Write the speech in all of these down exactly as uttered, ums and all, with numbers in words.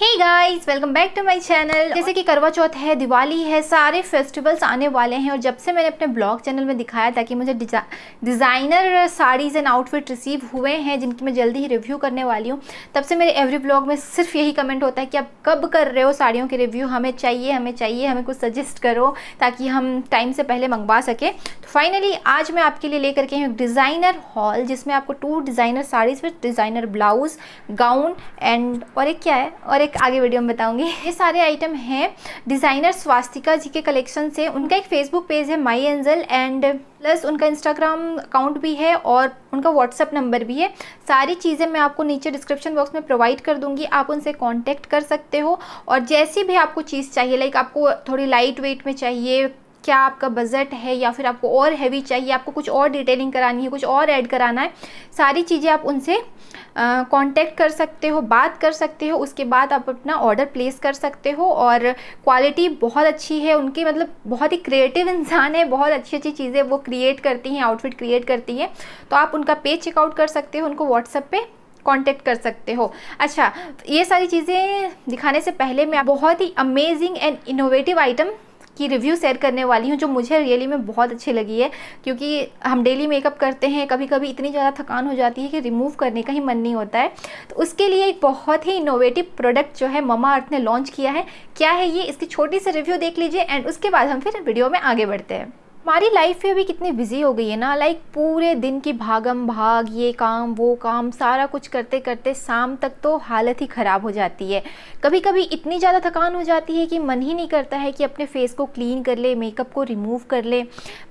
Hey guys welcome back to my channel. जैसे कि करवा चौथ है, दिवाली है, सारे फेस्टिवल्स आने वाले हैं और जब से मैंने अपने ब्लॉग चैनल में दिखाया था कि मुझे डिजा designer saris and outfit receive हुए हैं जिनकी मैं जल्दी ही रिव्यू करने वाली हूँ, तब से मेरे एवरी ब्लॉग में सिर्फ यही कमेंट होता है कि आप कब कर रहे हो साड़ियों के रिव्यू, हमें चाहिए हमें चाहिए हमें कुछ सजेस्ट करो ताकि हम टाइम से पहले मंगवा सकें। तो फाइनली आज मैं आपके लिए लेकर के आई हूँ एक डिज़ाइनर हॉल जिसमें आपको two designer saris with designer blouse, gown and और एक क्या है और एक आगे वीडियो में बताऊंगी। ये सारे आइटम हैं डिज़ाइनर स्वास्तिका जी के कलेक्शन से। उनका एक फेसबुक पेज है माय एंजल एंड प्लस उनका इंस्टाग्राम अकाउंट भी है और उनका व्हाट्सअप नंबर भी है। सारी चीज़ें मैं आपको नीचे डिस्क्रिप्शन बॉक्स में प्रोवाइड कर दूंगी, आप उनसे कांटेक्ट कर सकते हो। और जैसी भी आपको चीज़ चाहिए, लाइक आपको थोड़ी लाइट वेट में चाहिए, क्या आपका बजट है, या फिर आपको और हैवी चाहिए, आपको कुछ और डिटेलिंग करानी है, कुछ और ऐड कराना है, सारी चीज़ें आप उनसे कांटेक्ट कर सकते हो, बात कर सकते हो। उसके बाद आप अपना ऑर्डर प्लेस कर सकते हो। और क्वालिटी बहुत अच्छी है उनकी, मतलब बहुत ही क्रिएटिव इंसान है, बहुत अच्छी अच्छी चीज़ें वो क्रिएट करती हैं, आउटफिट क्रिएट करती हैं। तो आप उनका पेज चेकआउट कर सकते हो, उनको व्हाट्सएप पे कांटेक्ट कर सकते हो। अच्छा, ये सारी चीज़ें दिखाने से पहले मैं बहुत ही अमेजिंग एंड इनोवेटिव आइटम की रिव्यू शेयर करने वाली हूँ जो मुझे रियली में बहुत अच्छी लगी है, क्योंकि हम डेली मेकअप करते हैं, कभी कभी इतनी ज़्यादा थकान हो जाती है कि रिमूव करने का ही मन नहीं होता है। तो उसके लिए एक बहुत ही इनोवेटिव प्रोडक्ट जो है ममाअर्थ ने लॉन्च किया है। क्या है ये, इसकी छोटी सी रिव्यू देख लीजिए एंड उसके बाद हम फिर वीडियो में आगे बढ़ते हैं। हमारी लाइफ में भी कितनी बिजी हो गई है ना, लाइक पूरे दिन की भागम भाग, ये काम वो काम, सारा कुछ करते करते शाम तक तो हालत ही ख़राब हो जाती है। कभी कभी इतनी ज़्यादा थकान हो जाती है कि मन ही नहीं करता है कि अपने फेस को क्लीन कर ले, मेकअप को रिमूव कर ले,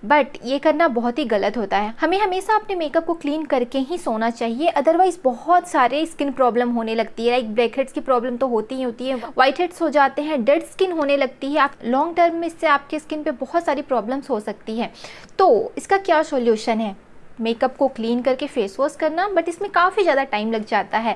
बट ये करना बहुत ही गलत होता है। हमें हमेशा अपने मेकअप को क्लीन करके ही सोना चाहिए, अदरवाइज़ बहुत सारे स्किन प्रॉब्लम होने लगती है। लाइक ब्लैक हेड्स की प्रॉब्लम तो होती ही होती है, वाइट हेड्स हो जाते हैं, डेड स्किन होने लगती है। आप लॉन्ग टर्म में इससे आपके स्किन पर बहुत सारी प्रॉब्लम्स हो सकती है। तो इसका क्या सॉल्यूशन है? मेकअप को क्लीन करके फेस वॉश करना, बट इसमें काफ़ी ज़्यादा टाइम लग जाता है।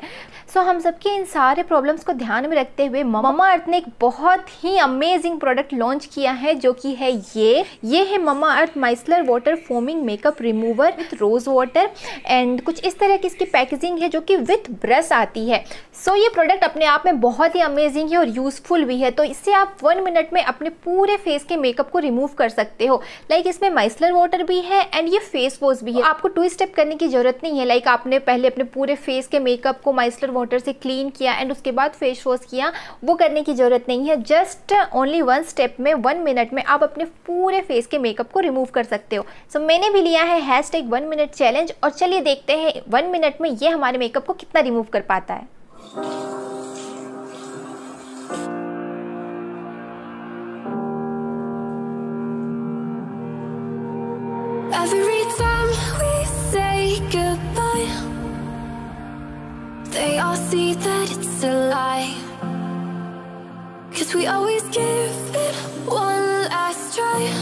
सो हम सबके इन सारे प्रॉब्लम्स को ध्यान में रखते हुए ममाअर्थ ने एक बहुत ही अमेजिंग प्रोडक्ट लॉन्च किया है जो कि है ये ये है Mamaearth micellar water foaming makeup remover with rose water and कुछ इस तरह की इसकी पैकेजिंग है जो कि विथ ब्रश आती है। सो ये प्रोडक्ट अपने आप में बहुत ही अमेजिंग है और यूज़फुल भी है। तो इससे आप वन मिनट में अपने पूरे फेस के मेकअप को रिमूव कर सकते हो। लाइक इसमें माइसलर वाटर भी है एंड ये फेस वॉश भी है। आपको टू स्टेप करने की ज़रूरत नहीं है। लाइक आपने पहले अपने पूरे फेस के मेकअप को माइसलर वाटर से क्लीन किया एंड उसके बाद फेस वॉश किया, वो करने की ज़रूरत नहीं है। जस्ट ओनली वन स्टेप में वन मिनट में आप अपने पूरे फेस के मेकअप को रिमूव कर सकते हो। सो so, मैंने भी लिया है hashtag one minute challenge और चलिए देखते हैं वन मिनट में ये हमारे मेकअप को कितना रिमूव कर पाता है। They all see that it's a lie, 'cause we always give it one last try.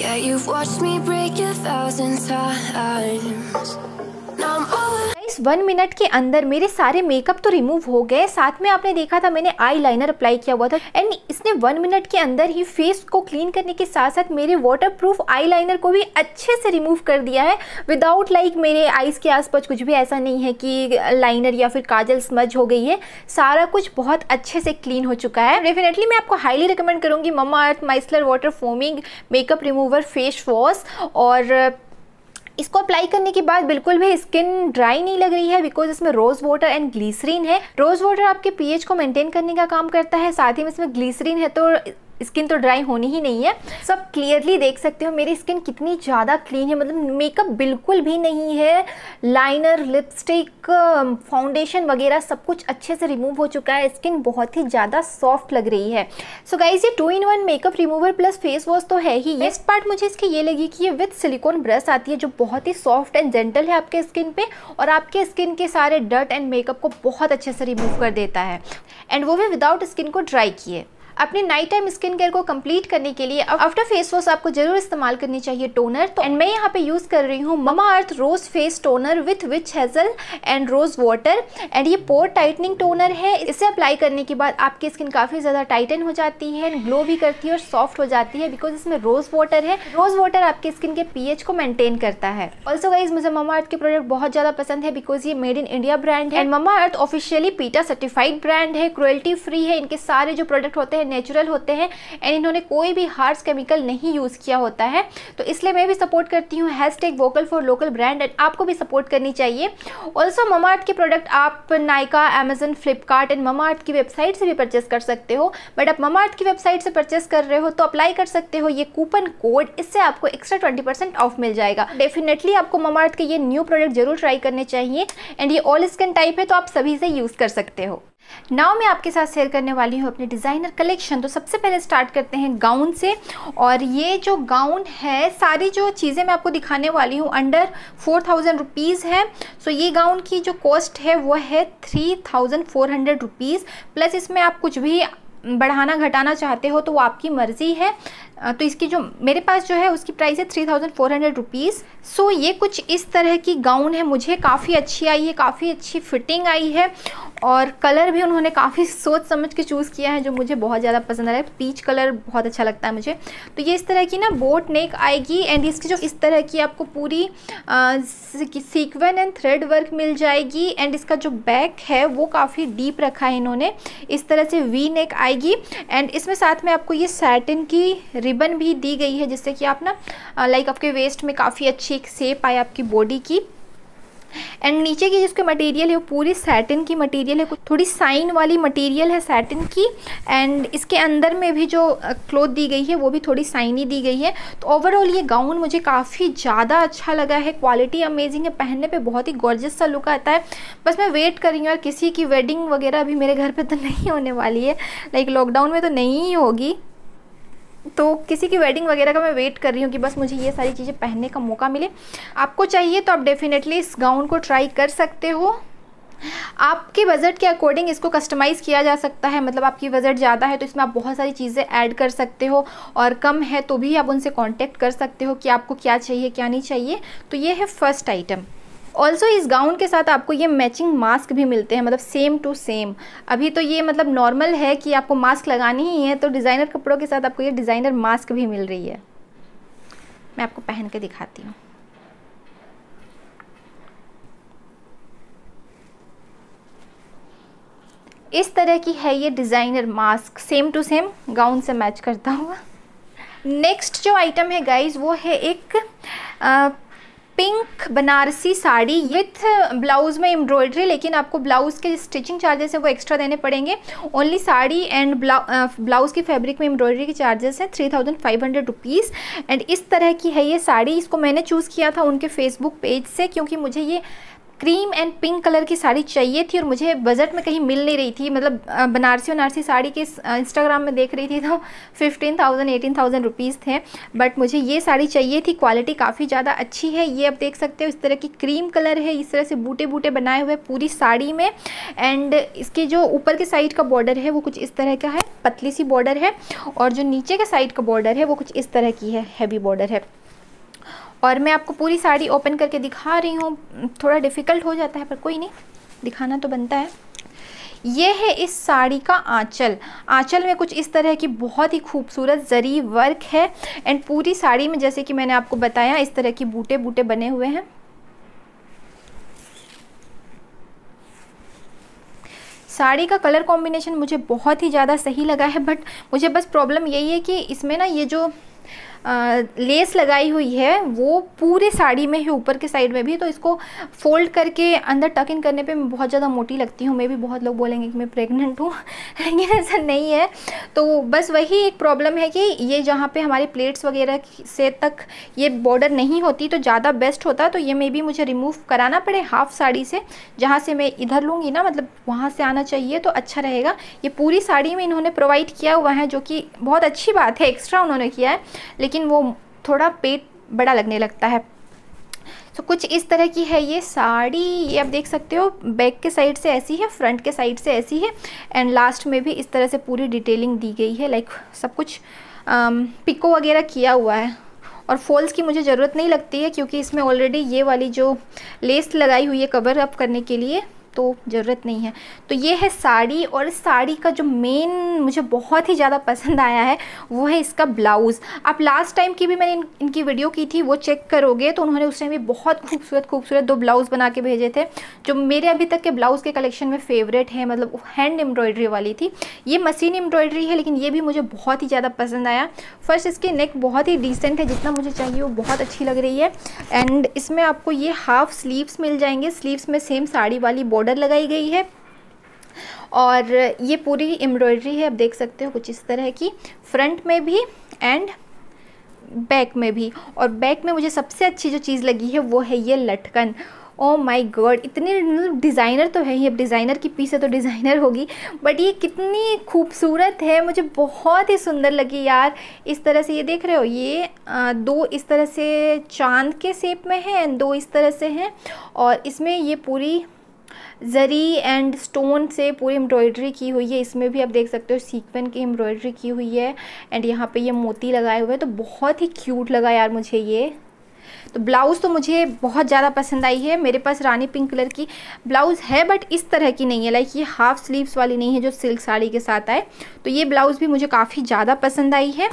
Yeah, you've watched me break a thousand times. Now I'm all one minute के अंदर मेरे सारे मेकअप तो रिमूव हो गए। साथ में आपने देखा था मैंने आईलाइनर अप्लाई किया हुआ था एंड इसने वन मिनट के अंदर ही फेस को क्लीन करने के साथ साथ मेरे वाटरप्रूफ आईलाइनर को भी अच्छे से रिमूव कर दिया है विदाउट लाइक मेरे आईज के आसपास कुछ भी ऐसा नहीं है कि लाइनर या फिर काजल स्मज हो गई है। सारा कुछ बहुत अच्छे से क्लीन हो चुका है। डेफिनेटली मैं आपको हाईली रिकमेंड करूँगी Mamaearth micellar water foaming makeup remover face wash. और इसको अप्लाई करने के बाद बिल्कुल भी स्किन ड्राई नहीं लग रही है बिकॉज इसमें रोज़ वाटर एंड ग्लिसरीन है। रोज़ वाटर आपके पीएच को मेंटेन करने का काम करता है, साथ ही में इसमें ग्लिसरीन है तो स्किन तो ड्राई होनी ही नहीं है। सब क्लियरली देख सकते हो मेरी स्किन कितनी ज़्यादा क्लीन है, मतलब मेकअप बिल्कुल भी नहीं है। लाइनर, लिपस्टिक, फाउंडेशन वगैरह सब कुछ अच्छे से रिमूव हो चुका है। स्किन बहुत ही ज़्यादा सॉफ्ट लग रही है। सो गाइस ये two in one makeup remover plus face wash तो है ही। बेस्ट पार्ट मुझे इसकी ये लगी कि ये विथ सिलिकॉन ब्रश आती है जो बहुत ही सॉफ्ट एंड जेंटल है आपके स्किन पर और आपके स्किन के सारे डर्ट एंड मेकअप को बहुत अच्छे से रिमूव कर देता है एंड वो भी विदाउट स्किन को ड्राई किए। अपने नाइट टाइम स्किन केयर को कंप्लीट करने के लिए आफ्टर फेस वॉश आपको जरूर इस्तेमाल करनी चाहिए टोनर। तो एंड मैं यहाँ पे यूज कर रही हूँ Mamaearth rose face toner with witch hazel and rose water, and ये पोर टाइटनिंग टोनर है। इसे अप्लाई करने के बाद आपकी स्किन काफी ज्यादा टाइटन हो जाती है, ग्लो भी करती है और सॉफ्ट हो जाती है बिकॉज इसमें रोज वाटर है। रोज वाटर आपकी स्किन के पीएच को मेंटेन करता है। ऑल्सो गाइज मुझे ममाअर्थ के प्रोडक्ट बहुत ज्यादा पसंद है बिकॉज ये मेड इन इंडिया ब्रांड है and Mamaearth officially PETA certified brand है, क्रुएल्टी फ्री है। इनके सारे जो प्रोडक्ट होते हैं नेचुरल होते हैं एंड इन्होंने कोई भी हार्श केमिकल नहीं यूज किया होता है। तो इसलिए मैं भी सपोर्ट करती हूँ hashtag vocal for local brand, and आपको भी सपोर्ट करनी चाहिए। ऑल्सो ममाअर्थ के प्रोडक्ट आप नायका, अमेजन, फ्लिपकार्ट एंड ममाअर्थ की वेबसाइट से भी परचेस कर सकते हो। बट आप ममाअर्थ की वेबसाइट से परचेस कर रहे हो तो अप्लाई कर सकते हो ये कूपन कोड, इससे आपको एक्स्ट्रा ट्वेंटी परसेंट ऑफ मिल जाएगा। डेफिनेटली आपको ममाअर्थ के ये न्यू प्रोडक्ट जरूर ट्राई करने चाहिए एंड ये ऑल स्किन टाइप है तो आप सभी से यूज कर सकते हो। नाउ मैं आपके साथ शेयर करने वाली हूँ अपने डिज़ाइनर कलेक्शन। तो सबसे पहले स्टार्ट करते हैं गाउन से, और ये जो गाउन है सारी जो चीज़ें मैं आपको दिखाने वाली हूँ अंडर फोर थाउजेंड रुपीज़ है। सो ये गाउन की जो कॉस्ट है वो है three thousand four hundred rupees, plus इसमें आप कुछ भी बढ़ाना घटाना चाहते हो तो वो आपकी मर्ज़ी है। तो इसकी जो मेरे पास जो है उसकी प्राइस है three thousand four hundred rupees. So ये कुछ इस तरह की गाउन है, मुझे काफ़ी अच्छी आई है, काफ़ी अच्छी फिटिंग आई है और कलर भी उन्होंने काफ़ी सोच समझ के चूज़ किया है जो मुझे बहुत ज़्यादा पसंद आ रहा है। पीच कलर बहुत अच्छा लगता है मुझे। तो ये इस तरह की ना बोट नेक आएगी एंड इसकी जो इस तरह की आपको पूरी सीक्वेंस एंड थ्रेड वर्क मिल जाएगी, एंड इसका जो बैक है वो काफ़ी डीप रखा है इन्होंने। इस तरह से वी नेक आएगी एंड इसमें साथ में आपको ये सैटिन की रिबन भी दी गई है जिससे कि आप ना लाइक आपके वेस्ट में काफ़ी अच्छी एक शेप आए आपकी बॉडी की। एंड नीचे की जिसके मटेरियल है वो पूरी सैटिन की मटेरियल है, कुछ थोड़ी साइन वाली मटेरियल है सैटिन की, एंड इसके अंदर में भी जो क्लोथ दी गई है वो भी थोड़ी साइनी दी गई है। तो ओवरऑल ये गाउन मुझे काफ़ी ज़्यादा अच्छा लगा है, क्वालिटी अमेजिंग है, पहनने पे बहुत ही गॉर्जियस सा लुक आता है। बस मैं वेट कर रही हूँ यार किसी की वेडिंग वगैरह अभी मेरे घर पर तो नहीं होने वाली है, लाइक लॉकडाउन में तो नहीं होगी, तो किसी की वेडिंग वगैरह का मैं वेट कर रही हूँ कि बस मुझे ये सारी चीज़ें पहनने का मौका मिले। आपको चाहिए तो आप डेफिनेटली इस गाउन को ट्राई कर सकते हो। आपके बजट के अकॉर्डिंग इसको कस्टमाइज़ किया जा सकता है, मतलब आपकी बजट ज़्यादा है तो इसमें आप बहुत सारी चीज़ें ऐड कर सकते हो और कम है तो भी आप उनसे कॉन्टेक्ट कर सकते हो कि आपको क्या चाहिए क्या नहीं चाहिए। तो ये है फर्स्ट आइटम। ऑल्सो इस गाउन के साथ आपको ये मैचिंग मास्क भी मिलते हैं, मतलब सेम टू सेम। अभी तो ये मतलब नॉर्मल है कि आपको मास्क लगानी ही है, तो डिज़ाइनर कपड़ों के साथ आपको ये डिज़ाइनर मास्क भी मिल रही है। मैं आपको पहन के दिखाती हूँ। इस तरह की है ये designer mask, same to same gown से मैच करता हुआ। नेक्स्ट जो आइटम है गाइज वो है एक आ, pink Banarasi sari with blouse में एम्ब्रॉयडरी, लेकिन आपको ब्लाउज़ के स्टिचिंग चार्जेस है वो एक्स्ट्रा देने पड़ेंगे। ओनली साड़ी एंड ब्लाउज़ की फैब्रिक में एम्ब्रॉयडरी के चार्जेस हैं three thousand five hundred rupees. And इस तरह की है ये साड़ी। इसको मैंने चूज़ किया था उनके फेसबुक पेज से क्योंकि मुझे ये क्रीम एंड पिंक कलर की साड़ी चाहिए थी और मुझे बजट में कहीं मिल नहीं रही थी, मतलब बनारसी बनारसी साड़ी के इंस्टाग्राम में देख रही थी तो fifteen thousand eighteen thousand rupees थे, बट मुझे ये साड़ी चाहिए थी। क्वालिटी काफ़ी ज़्यादा अच्छी है, ये आप देख सकते हो। इस तरह की क्रीम कलर है, इस तरह से बूटे बूटे बनाए हुए पूरी साड़ी में, एंड इसके जो ऊपर के साइड का बॉर्डर है वो कुछ इस तरह का है, पतली सी बॉर्डर है, और जो नीचे के साइड का बॉर्डर है वो कुछ इस तरह की है, हैवी बॉर्डर है। और मैं आपको पूरी साड़ी ओपन करके दिखा रही हूँ, थोड़ा डिफ़िकल्ट हो जाता है पर कोई नहीं, दिखाना तो बनता है। ये है इस साड़ी का आंचल। आंचल में कुछ इस तरह की बहुत ही खूबसूरत जरी वर्क है एंड पूरी साड़ी में जैसे कि मैंने आपको बताया इस तरह की बूटे बूटे बने हुए हैं। साड़ी का कलर कॉम्बिनेशन मुझे बहुत ही ज़्यादा सही लगा है, बट मुझे बस प्रॉब्लम यही है कि इसमें ना ये जो आ, लेस लगाई हुई है वो पूरे साड़ी में है, ऊपर के साइड में भी, तो इसको फोल्ड करके अंदर टक इन करने पे मैं बहुत ज़्यादा मोटी लगती हूँ। मैं भी बहुत लोग बोलेंगे कि मैं प्रेग्नेंट हूँ लेकिन ऐसा नहीं है। तो बस वही एक प्रॉब्लम है कि ये जहाँ पे हमारे प्लेट्स वगैरह से तक ये बॉर्डर नहीं होती तो ज़्यादा बेस्ट होता, तो ये मे बी मुझे रिमूव कराना पड़े हाफ़ साड़ी से, जहाँ से मैं इधर लूँगी ना, मतलब वहाँ से आना चाहिए तो अच्छा रहेगा। ये पूरी साड़ी में इन्होंने प्रोवाइड किया हुआ है जो कि बहुत अच्छी बात है, एक्स्ट्रा उन्होंने किया है, लेकिन वो थोड़ा पेट बड़ा लगने लगता है। तो कुछ इस तरह की है ये साड़ी। ये आप देख सकते हो बैक के साइड से ऐसी है, फ्रंट के साइड से ऐसी है, एंड लास्ट में भी इस तरह से पूरी डिटेलिंग दी गई है। लाइक सब कुछ पिको वगैरह किया हुआ है और फॉल्स की मुझे ज़रूरत नहीं लगती है क्योंकि इसमें ऑलरेडी ये वाली जो लेस लगाई हुई है कवर अप करने के लिए, तो ज़रूरत नहीं है। तो ये है साड़ी। और इस साड़ी का जो मेन मुझे बहुत ही ज़्यादा पसंद आया है वो है इसका ब्लाउज़। आप लास्ट टाइम की भी मैंने इन, इनकी वीडियो की थी वो चेक करोगे तो उन्होंने उस टाइम भी बहुत खूबसूरत खूबसूरत दो ब्लाउज़ बना के भेजे थे जो मेरे अभी तक के ब्लाउज़ के कलेक्शन में फेवरेट है। मतलब हैंड एम्ब्रॉयडरी वाली थी, ये मशीन एम्ब्रॉयडरी है, लेकिन ये भी मुझे बहुत ही ज़्यादा पसंद आया। फर्स्ट इसकी नेक बहुत ही डिसेंट है, जितना मुझे चाहिए वो बहुत अच्छी लग रही है। एंड इसमें आपको ये हाफ स्लीव्स मिल जाएंगे, स्लीव्स में सेम साड़ी वाली बॉर्डर लगाई गई है और ये पूरी एम्ब्रॉयडरी है, आप देख सकते हो कुछ इस तरह की, फ्रंट में भी एंड बैक में भी। और बैक में मुझे सबसे अच्छी जो चीज़ लगी है वो है ये लटकन। ओ माय गॉड, इतने डिज़ाइनर तो है ही, अब डिज़ाइनर की पीस है तो डिज़ाइनर होगी, बट ये कितनी खूबसूरत है, मुझे बहुत ही सुंदर लगी यार। इस तरह से ये देख रहे हो, ये आ, दो इस तरह से चांद के शेप में है, दो इस तरह से हैं और इसमें ये पूरी जरी एंड स्टोन से पूरी एम्ब्रॉयडरी की हुई है। इसमें भी आप देख सकते हो सीक्वेंस की एम्ब्रॉयडरी की हुई है एंड यहाँ पे ये मोती लगाए हुए हैं, तो बहुत ही क्यूट लगा यार मुझे ये। तो ब्लाउज़ तो मुझे बहुत ज़्यादा पसंद आई है। मेरे पास रानी पिंक कलर की ब्लाउज़ है बट इस तरह की नहीं है, लाइक ये हाफ स्लीव्स वाली नहीं है जो सिल्क साड़ी के साथ आए, तो ये ब्लाउज़ भी मुझे काफ़ी ज़्यादा पसंद आई है।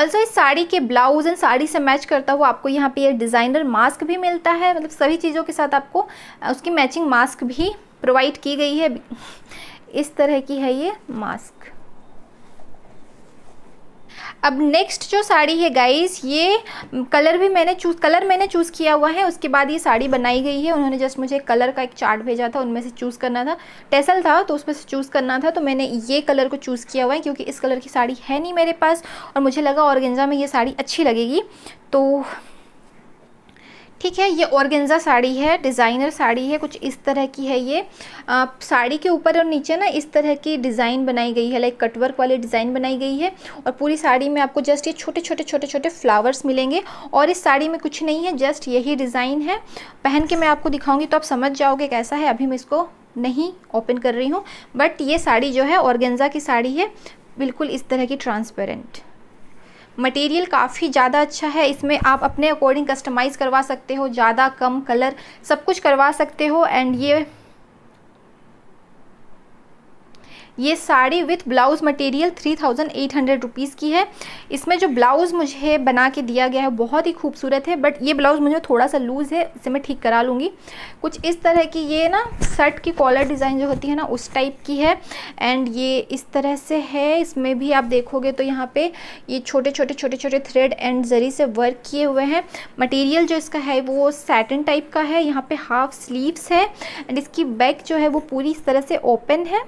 ऑल्सो इस साड़ी के ब्लाउज़ एंड साड़ी से मैच करता हुआ आपको यहाँ पे ये डिज़ाइनर मास्क भी मिलता है। मतलब सभी चीज़ों के साथ आपको उसकी मैचिंग मास्क भी प्रोवाइड की गई है। इस तरह की है ये मास्क। अब नेक्स्ट जो साड़ी है गाइस, ये कलर भी मैंने चूज़ कलर मैंने चूज़ किया हुआ है। उसके बाद ये साड़ी बनाई गई है, उन्होंने जस्ट मुझे कलर का एक चार्ट भेजा था, उनमें से चूज़ करना था। टेसल था तो उसमें से चूज़ करना था, तो मैंने ये कलर को चूज़ किया हुआ है क्योंकि इस कलर की साड़ी है नहीं मेरे पास और मुझे लगा ऑर्गेन्जा में ये साड़ी अच्छी लगेगी। तो ठीक है, ये ऑर्गेन्जा साड़ी है, डिज़ाइनर साड़ी है, कुछ इस तरह की है ये। आ, साड़ी के ऊपर और नीचे ना इस तरह की डिज़ाइन बनाई गई है, लाइक कटवर्क वाली डिज़ाइन बनाई गई है और पूरी साड़ी में आपको जस्ट ये छोटे छोटे छोटे छोटे फ्लावर्स मिलेंगे। और इस साड़ी में कुछ नहीं है, जस्ट यही डिज़ाइन है। पहन के मैं आपको दिखाऊंगी तो आप समझ जाओगे कैसा है। अभी मैं इसको नहीं ओपन कर रही हूँ, बट ये साड़ी जो है ऑर्गेन्जा की साड़ी है, बिल्कुल इस तरह की ट्रांसपेरेंट। मटेरियल काफ़ी ज़्यादा अच्छा है, इसमें आप अपने अकॉर्डिंग कस्टमाइज़ करवा सकते हो, ज़्यादा कम कलर सब कुछ करवा सकते हो। एंड ये ये sari with blouse material three thousand eight hundred rupees की है। इसमें जो ब्लाउज़ मुझे बना के दिया गया है बहुत ही खूबसूरत है, बट ये ब्लाउज़ मुझे थोड़ा सा लूज़ है, इसे मैं ठीक करा लूँगी। कुछ इस तरह की ये ना शर्ट की कॉलर डिज़ाइन जो होती है ना उस टाइप की है एंड ये इस तरह से है। इसमें भी आप देखोगे तो यहाँ पर ये छोटे छोटे छोटे छोटे थ्रेड एंड जरी से वर्क किए हुए हैं। मटेरियल जो इसका है वो सैटिन टाइप का है। यहाँ पर हाफ स्लीव्स है एंड इसकी बैक जो है वो पूरी इस तरह से ओपन है।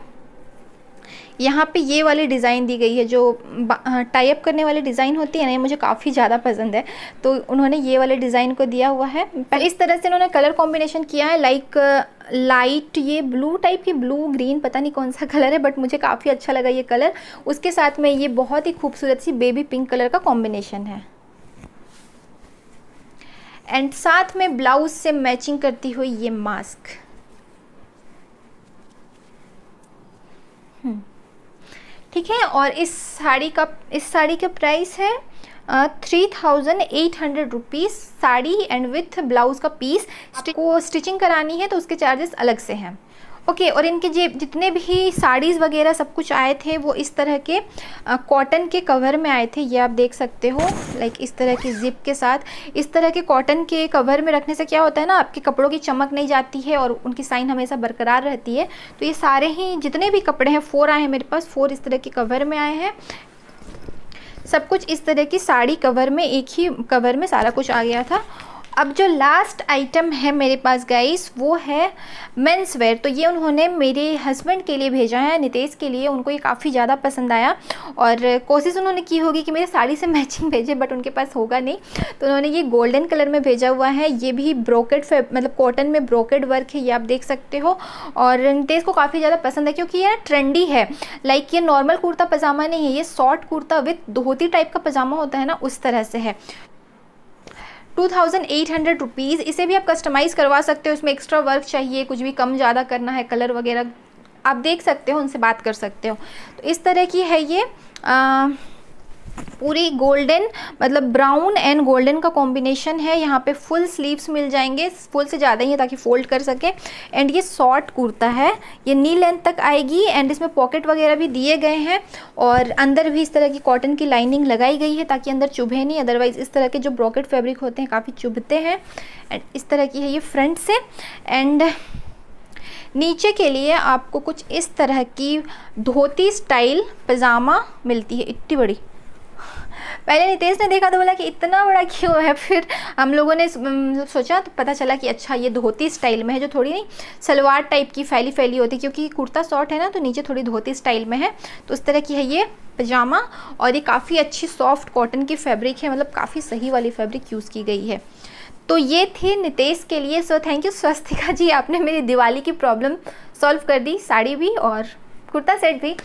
यहाँ पे ये वाली डिज़ाइन दी गई है जो टाई अप करने वाली डिज़ाइन होती है ना, ये मुझे काफ़ी ज़्यादा पसंद है, तो उन्होंने ये वाले डिज़ाइन को दिया हुआ है। इस तरह से उन्होंने कलर कॉम्बिनेशन किया है, लाइक लाइट ये ब्लू टाइप की, ब्लू ग्रीन, पता नहीं कौन सा कलर है बट मुझे काफ़ी अच्छा लगा ये कलर। उसके साथ में ये बहुत ही खूबसूरत सी बेबी पिंक कलर का कॉम्बिनेशन है एंड साथ में ब्लाउज से मैचिंग करती हुई ये मास्क। ठीक है, और इस साड़ी का इस साड़ी का प्राइस है three thousand eight hundred rupees sari and with blouse का पीस। आपको स्टिचिंग करानी है तो उसके चार्जेस अलग से हैं। ओके okay, और इनके जे जितने भी साड़ीज़ वगैरह सब कुछ आए थे वो इस तरह के कॉटन के कवर में आए थे। ये आप देख सकते हो लाइक इस तरह की जिप के साथ। इस तरह के कॉटन के कवर में रखने से क्या होता है ना, आपके कपड़ों की चमक नहीं जाती है और उनकी साइन हमेशा बरकरार रहती है। तो ये सारे ही जितने भी कपड़े हैं, फोर आए हैं मेरे पास, फोर इस तरह के कवर में आए हैं। सब कुछ इस तरह की साड़ी कवर में, एक ही कवर में सारा कुछ आ गया था। अब जो लास्ट आइटम है मेरे पास गाइस वो है मेंस वेयर। तो ये उन्होंने मेरे हस्बैंड के लिए भेजा है, नितेश के लिए। उनको ये काफ़ी ज़्यादा पसंद आया और कोशिश उन्होंने की होगी कि मेरे साड़ी से मैचिंग भेजे, बट उनके पास होगा नहीं, तो उन्होंने ये गोल्डन कलर में भेजा हुआ है। ये भी ब्रोकेड मतलब कॉटन में ब्रोकेड वर्क है, ये आप देख सकते हो। और नितेश को काफ़ी ज़्यादा पसंद है क्योंकि ये ट्रेंडी है, लाइक ये नॉर्मल कुर्ता पजामा नहीं है, ये short kurta with dhoti type का पजामा होता है ना उस तरह से है। Two thousand eight hundred rupees. इसे भी आप कस्टमाइज़ करवा सकते हो, इसमें एक्स्ट्रा वर्क चाहिए, कुछ भी कम ज़्यादा करना है, कलर वगैरह आप देख सकते हो, उनसे बात कर सकते हो। तो इस तरह की है ये आ, पूरी गोल्डन मतलब ब्राउन एंड गोल्डन का कॉम्बिनेशन है। यहाँ पे फुल स्लीव्स मिल जाएंगे, फुल से ज़्यादा ही है ताकि फोल्ड कर सके। एंड ये शॉर्ट कुर्ता है, ये नी लेंथ तक आएगी एंड इसमें पॉकेट वगैरह भी दिए गए हैं और अंदर भी इस तरह की कॉटन की लाइनिंग लगाई गई है ताकि अंदर चुभे नहीं, अदरवाइज़ इस तरह के जो ब्रॉकेट फैब्रिक होते हैं काफ़ी चुभते हैं। एंड इस तरह की है ये फ्रंट से। एंड नीचे के लिए आपको कुछ इस तरह की धोती स्टाइल पजामा मिलती है, इतनी बड़ी। पहले नितेश ने देखा तो बोला कि इतना बड़ा क्यों है, फिर हम लोगों ने सोचा तो पता चला कि अच्छा ये धोती स्टाइल में है, जो थोड़ी नहीं सलवार टाइप की फैली फैली होती है, क्योंकि कुर्ता शॉर्ट है ना तो नीचे थोड़ी धोती स्टाइल में है। तो उस तरह की है ये पजामा और ये काफ़ी अच्छी सॉफ्ट कॉटन की फैब्रिक है, मतलब काफ़ी सही वाली फैब्रिक यूज़ की गई है। तो ये थे नितेश के लिए। सो थैंक यू स्वस्तिका जी, आपने मेरी दिवाली की प्रॉब्लम सॉल्व कर दी, साड़ी भी और कुर्ता सेट भी।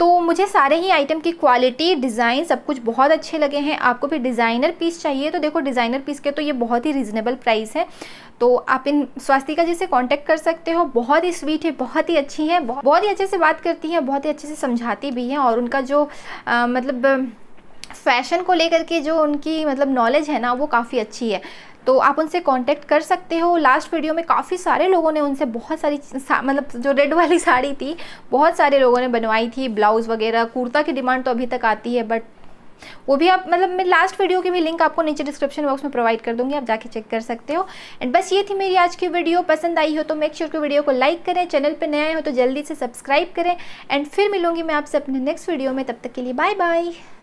तो मुझे सारे ही आइटम की क्वालिटी, डिज़ाइन सब कुछ बहुत अच्छे लगे हैं। आपको भी डिज़ाइनर पीस चाहिए तो देखो डिज़ाइनर पीस के तो ये बहुत ही रीज़नेबल प्राइस है, तो आप इन स्वास्तिका जी से कांटेक्ट कर सकते हो। बहुत ही स्वीट है, बहुत ही अच्छी है, बहुत ही अच्छे से बात करती हैं, बहुत ही अच्छे से समझाती भी हैं और उनका जो आ, मतलब फैशन को लेकर के जो उनकी मतलब नॉलेज है ना वो काफ़ी अच्छी है, तो आप उनसे कांटेक्ट कर सकते हो। लास्ट वीडियो में काफ़ी सारे लोगों ने उनसे बहुत सारी सा, मतलब जो रेड वाली साड़ी थी बहुत सारे लोगों ने बनवाई थी, ब्लाउज़ वगैरह। कुर्ता की डिमांड तो अभी तक आती है, बट वो भी आप मतलब मैं लास्ट वीडियो की भी लिंक आपको नीचे डिस्क्रिप्शन बॉक्स में प्रोवाइड कर दूंगी, आप जाके चेक कर सकते हो। एंड बस ये थी मेरी आज की वीडियो, पसंद आई हो तो मेक श्योर कि वीडियो को लाइक करें, चैनल पर नए हो तो जल्दी से सब्सक्राइब करें। एंड फिर मिलूंगी मैं आपसे अपने नेक्स्ट वीडियो में, तब तक के लिए बाय बाय।